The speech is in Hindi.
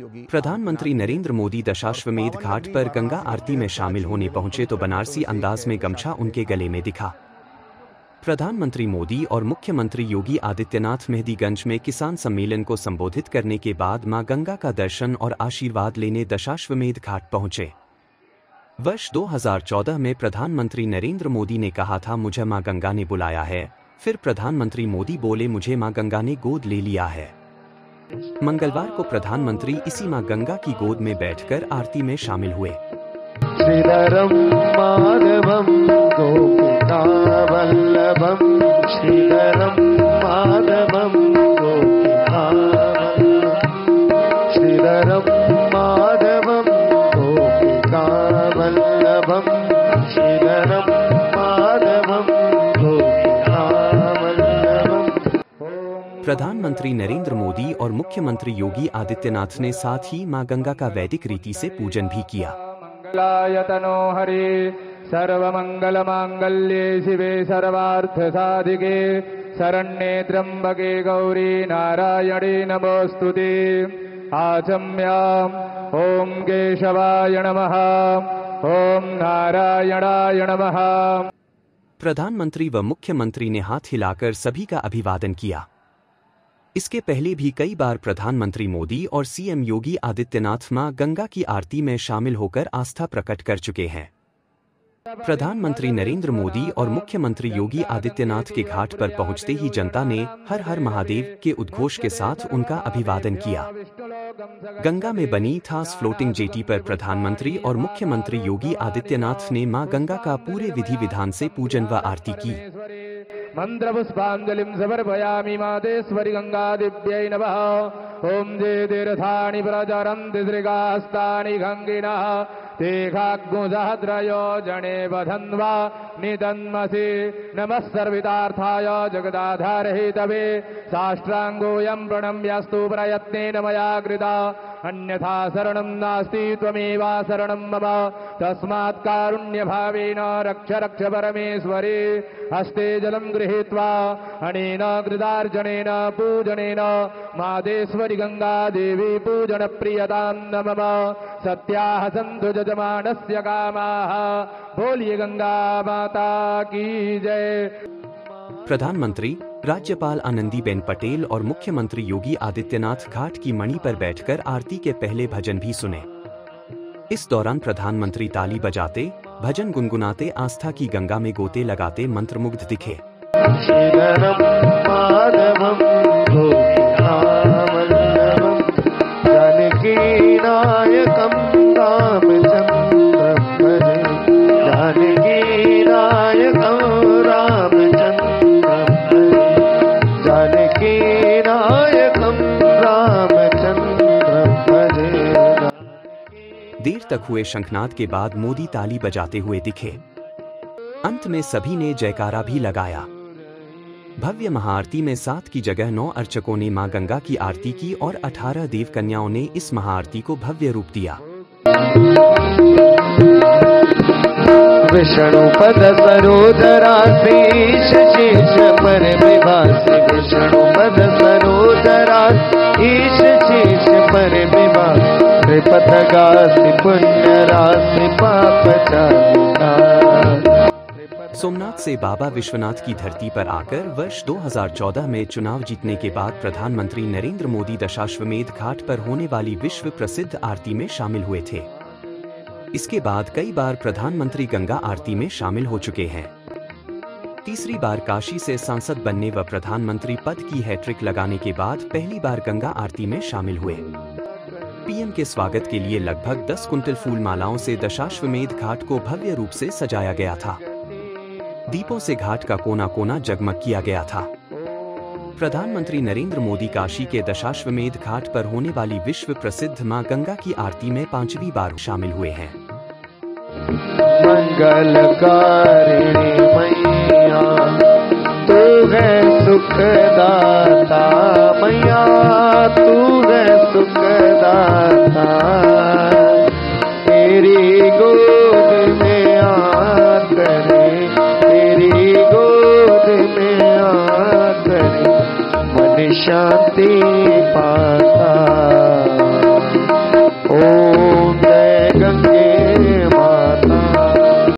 प्रधानमंत्री नरेंद्र मोदी दशाश्वमेध घाट पर गंगा आरती में शामिल होने पहुंचे तो बनारसी अंदाज में गमछा उनके गले में दिखा। प्रधानमंत्री मोदी और मुख्यमंत्री योगी आदित्यनाथ मेहदीगंज में किसान सम्मेलन को संबोधित करने के बाद मां गंगा का दर्शन और आशीर्वाद लेने दशाश्वमेध घाट पहुंचे। वर्ष 2014 में प्रधानमंत्री नरेंद्र मोदी ने कहा था, मुझे मां गंगा ने बुलाया है। फिर प्रधानमंत्री मोदी बोले, मुझे मां गंगा ने गोद ले लिया है। मंगलवार को प्रधानमंत्री इसी मां गंगा की गोद में बैठकर आरती में शामिल हुए। प्रधानमंत्री नरेंद्र मोदी और मुख्यमंत्री योगी आदित्यनाथ ने साथ ही मां गंगा का वैदिक रीति से पूजन भी किया। मंगलायतनो हरे सर्वमंगल मांगल्ये शिवे सर्वार्थ साधिके शरण्ये त्र्यंबके गौरी नारायणी नमोस्तुते। आचम्याम ओम केशवाय नमः, ओम नारायणाय नमः। प्रधानमंत्री व मुख्यमंत्री ने हाथ हिलाकर सभी का अभिवादन किया। इसके पहले भी कई बार प्रधानमंत्री मोदी और सीएम योगी आदित्यनाथ मां गंगा की आरती में शामिल होकर आस्था प्रकट कर चुके हैं। प्रधानमंत्री नरेंद्र मोदी और मुख्यमंत्री योगी आदित्यनाथ के घाट पर पहुंचते ही जनता ने हर हर महादेव के उद्घोष के साथ उनका अभिवादन किया। गंगा में बनी थास फ्लोटिंग जेटी पर प्रधानमंत्री और मुख्यमंत्री योगी आदित्यनाथ ने मां गंगा का पूरे विधि विधान से पूजन व आरती की। मंत्र पुष्पांजलिं समर्पयामि मातेश्वरि गंगा दिव्यै नमः। ओं जे तीर्थानि प्रचरन्ति श्रीगास्तानि गंगिनः तेघाग्मुसहस्रयो जने बधन्वा निदन्मसि। नमः सर्वविदार्थाय जगदाधारे तवे साष्टांगोऽयं प्रणम्यास्तु प्रयत्नेन मया कृता। अन्यथा शरणं नास्ति त्वमेव शरणं मम। तस्मात् कारुण्य भावेन रक्ष रक्ष परमेश्वरे। हस्ते जलं गृहीत्वा अनेन कृतार्जनेन पूजनेन मातेश्वरी गंगा देवी पूजन प्रियतां नमः। सत्याः सन्तु यजमानस्य कामाः। बोलिए गंगा माता की जय। प्रधानमंत्री, राज्यपाल आनंदी बेन पटेल और मुख्यमंत्री योगी आदित्यनाथ घाट की मणि पर बैठकर आरती के पहले भजन भी सुने। इस दौरान प्रधानमंत्री ताली बजाते, भजन गुनगुनाते, आस्था की गंगा में गोते लगाते मंत्रमुग्ध दिखे। देर तक हुए शंखनाद के बाद मोदी ताली बजाते हुए दिखे। अंत में सभी ने जयकारा भी लगाया। भव्य महाआरती में 7 की जगह 9 अर्चकों ने मां गंगा की आरती की और 18 देव कन्याओं ने इस महाआरती को भव्य रूप दिया। सोमनाथ से बाबा विश्वनाथ की धरती पर आकर वर्ष 2014 में चुनाव जीतने के बाद प्रधानमंत्री नरेंद्र मोदी दशाश्वमेध घाट पर होने वाली विश्व प्रसिद्ध आरती में शामिल हुए थे। इसके बाद कई बार प्रधानमंत्री गंगा आरती में शामिल हो चुके हैं। तीसरी बार काशी से सांसद बनने व प्रधानमंत्री पद की हैट्रिक लगाने के बाद पहली बार गंगा आरती में शामिल हुए। पीएम के स्वागत के लिए लगभग 10 कुंटल फूल मालाओं से दशाश्वमेध घाट को भव्य रूप से सजाया गया था। दीपों से घाट का कोना कोना जगमग किया गया था। प्रधानमंत्री नरेंद्र मोदी काशी के दशाश्वमेध घाट पर होने वाली विश्व प्रसिद्ध मां गंगा की आरती में 5वीं बार शामिल हुए हैं। सुखदाता मैया तू है सुखदाता, तेरी गोद में आकर, तेरी गोद में आकर मन शांति पाता। ओम।